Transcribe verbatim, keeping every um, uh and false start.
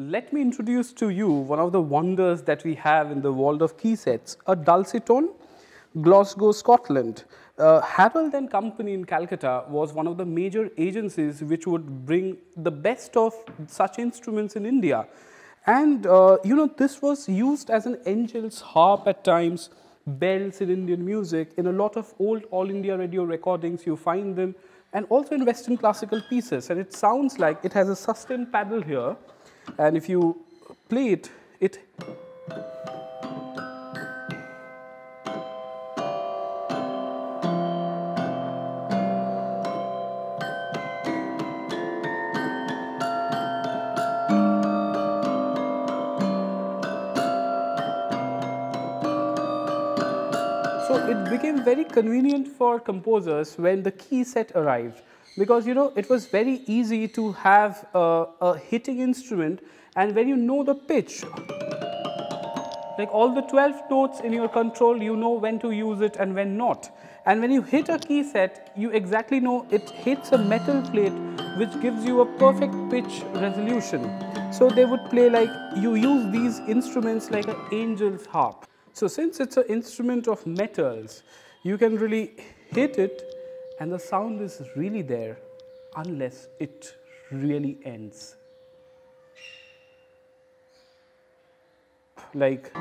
Let me introduce to you one of the wonders that we have in the world of key sets, a dulcitone, Glasgow, Scotland. Uh, Harold and Company in Calcutta was one of the major agencies which would bring the best of such instruments in India. And uh, you know, this was used as an angel's harp at times, bells in Indian music, in a lot of old All India Radio recordings you find them, and also in Western classical pieces. And it sounds like it has a sustained paddle here. And if you play it, it So it became very convenient for composers when the key set arrived, because you know it was very easy to have a, a hitting instrument, and when you know the pitch, like all the twelve notes in your control, you know when to use it and when not. And when you hit a key set, you exactly know it hits a metal plate which gives you a perfect pitch resolution. So they would play like, you use these instruments like an angel's harp. So since it's an instrument of metals, you can really hit it and the sound is really there, unless it really ends. Like...